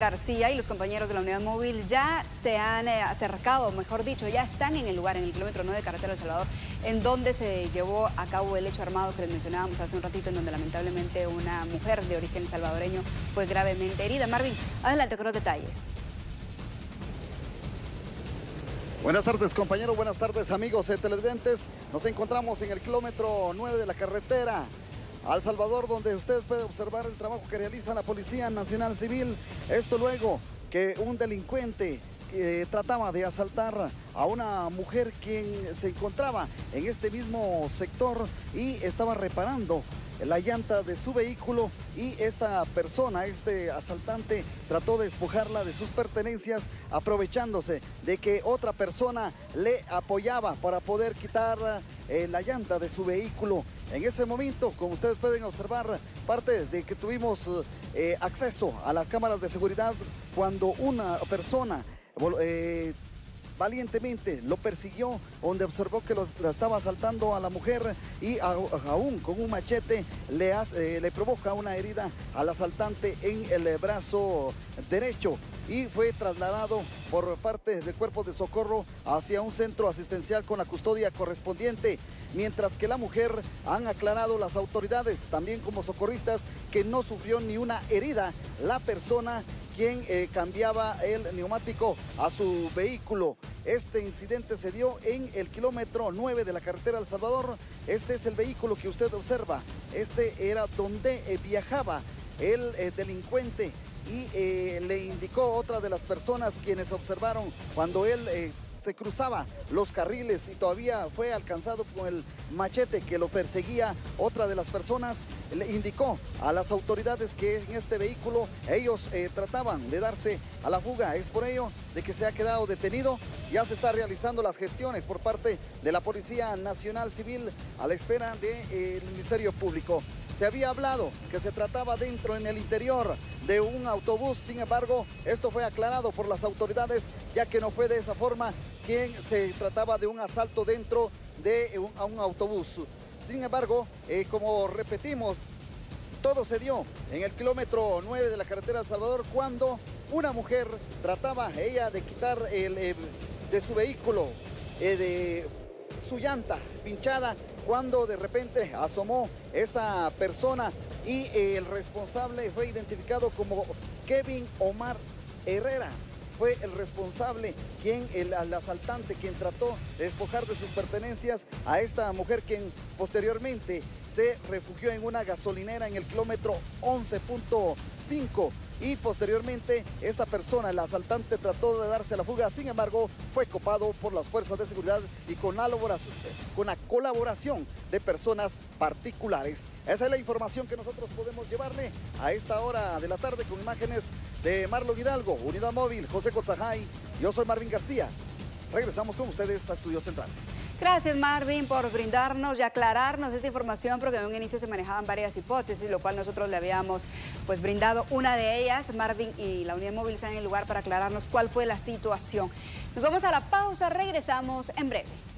García y los compañeros de la unidad móvil ya se han acercado, mejor dicho, ya están en el lugar, en el kilómetro 9 de carretera El Salvador, en donde se llevó a cabo el hecho armado que les mencionábamos hace un ratito, en donde lamentablemente una mujer de origen salvadoreño fue gravemente herida. Marvin, adelante con los detalles. Buenas tardes, compañeros, buenas tardes, amigos televidentes. Nos encontramos en el kilómetro 9 de la carretera El Salvador, donde usted puede observar el trabajo que realiza la Policía Nacional Civil. Esto luego que un delincuente trataba de asaltar a una mujer quien se encontraba en este mismo sector y estaba reparando la llanta de su vehículo, y esta persona, este asaltante, trató de despojarla de sus pertenencias, aprovechándose de que otra persona le apoyaba para poder quitar la llanta de su vehículo. En ese momento, como ustedes pueden observar, parte de que tuvimos acceso a las cámaras de seguridad cuando una persona valientemente lo persiguió, donde observó que la estaba asaltando a la mujer y aún con un machete le provoca una herida al asaltante en el brazo derecho, y fue trasladado por parte del cuerpo de socorro hacia un centro asistencial con la custodia correspondiente. Mientras que la mujer, han aclarado las autoridades, también como socorristas, que no sufrió ni una herida la persona quien cambiaba el neumático a su vehículo. Este incidente se dio en el kilómetro 9 de la carretera El Salvador. Este es el vehículo que usted observa. Este era donde viajaba el delincuente, y le indicó otra de las personas quienes observaron cuando él se cruzaba los carriles y todavía fue alcanzado con el machete que lo perseguía. Otra de las personas le indicó a las autoridades que en este vehículo ellos trataban de darse a la fuga. Es por ello de que se ha quedado detenido. Ya se está realizando las gestiones por parte de la Policía Nacional Civil a la espera del Ministerio Público. Se había hablado que se trataba en el interior de un autobús. Sin embargo, esto fue aclarado por las autoridades, ya que no fue de esa forma quien se trataba de un asalto dentro de un autobús. Sin embargo, como repetimos, todo se dio en el kilómetro 9 de la carretera El Salvador, cuando una mujer trataba ella de quitar de su vehículo, de su llanta pinchada, cuando de repente asomó esa persona y el responsable fue identificado como Kevin Omar Herrera. Fue el responsable, el asaltante, quien trató de despojar de sus pertenencias a esta mujer, quien posteriormente se refugió en una gasolinera en el kilómetro 11.5, y posteriormente esta persona, el asaltante, trató de darse la fuga. Sin embargo, fue copado por las fuerzas de seguridad y con la colaboración de personas particulares. Esa es la información que nosotros podemos llevarle a esta hora de la tarde, con imágenes de Marlon Hidalgo, Unidad Móvil, José Cotzahay. Yo soy Marvin García. Regresamos con ustedes a Estudios Centrales. Gracias, Marvin, por brindarnos y aclararnos esta información, porque en un inicio se manejaban varias hipótesis, lo cual nosotros le habíamos brindado una de ellas. Marvin y la unidad móvil están en el lugar para aclararnos cuál fue la situación. Nos vamos a la pausa, regresamos en breve.